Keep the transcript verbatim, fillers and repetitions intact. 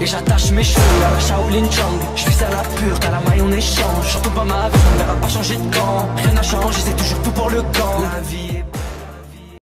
et j'attache mes cheveux à la Shaolin Chang. Je suis à la pure, t'as la maille on échange. Surtout pas ma vie, elle va pas changer de camp. Rien n'a changé, c'est toujours tout pour le camp. La vie est